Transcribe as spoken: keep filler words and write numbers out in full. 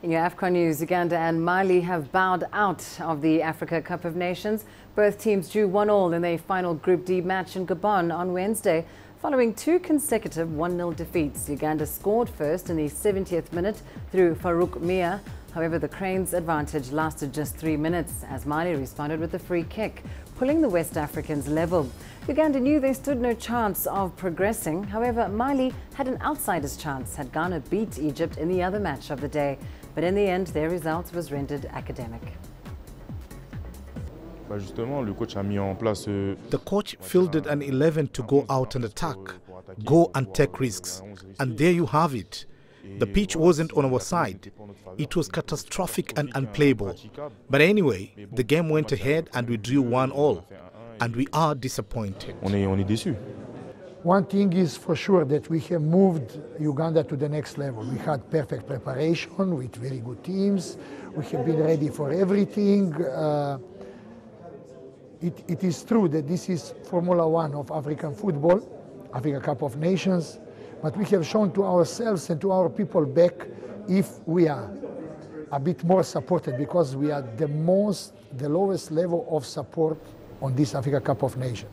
In your AFCON news, Uganda and Mali have bowed out of the Africa Cup of Nations. Both teams drew one all in their final Group D match in Gabon on Wednesday. Following two consecutive one nil defeats, Uganda scored first in the seventieth minute through Farouk Miya. However, the Cranes' advantage lasted just three minutes as Mali responded with a free kick, pulling the West Africans level. Uganda knew they stood no chance of progressing. However, Mali had an outsider's chance had Ghana beat Egypt in the other match of the day. But in the end, their result was rendered academic. The coach fielded an eleven to go out and attack, go and take risks. And there you have it. The pitch wasn't on our side. It was catastrophic and unplayable. But anyway, the game went ahead and we drew one all. And we are disappointed. One thing is for sure that we have moved Uganda to the next level. We had perfect preparation with very good teams. We have been ready for everything. Uh, it, it is true that this is Formula One of African football, Africa Cup of Nations. But we have shown to ourselves and to our people back if we are a bit more supported, because we are the most, the lowest level of support on this Africa Cup of Nations.